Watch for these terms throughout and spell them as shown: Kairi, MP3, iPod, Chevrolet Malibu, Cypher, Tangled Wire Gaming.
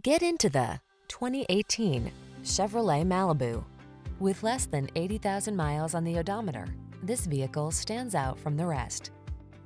Get into the 2018 Chevrolet Malibu. With less than 80,000 miles on the odometer, this vehicle stands out from the rest.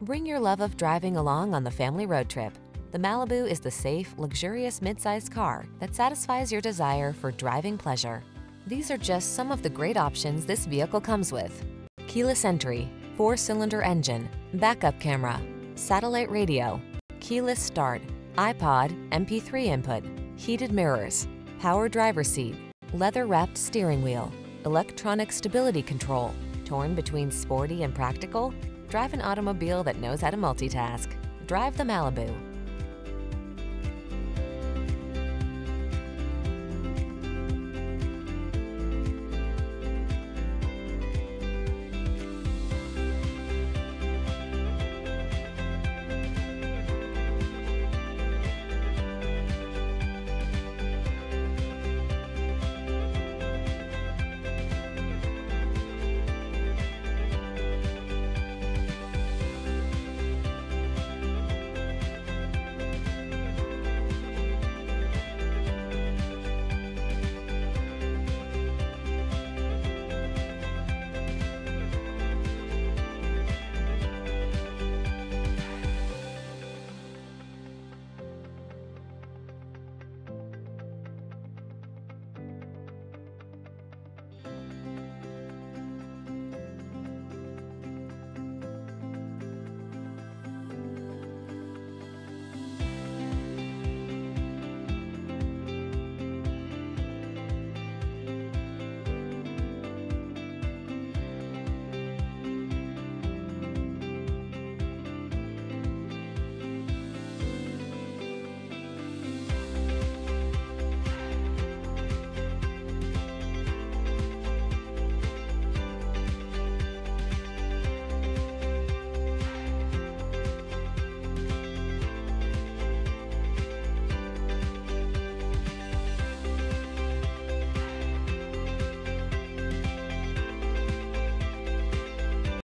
Bring your love of driving along on the family road trip. The Malibu is the safe, luxurious midsize car that satisfies your desire for driving pleasure. These are just some of the great options this vehicle comes with: keyless entry, 4-cylinder engine, backup camera, satellite radio, keyless start, iPod, MP3 input, heated mirrors, power driver's seat, leather-wrapped steering wheel, electronic stability control. Torn between sporty and practical? Drive an automobile that knows how to multitask. Drive the Malibu.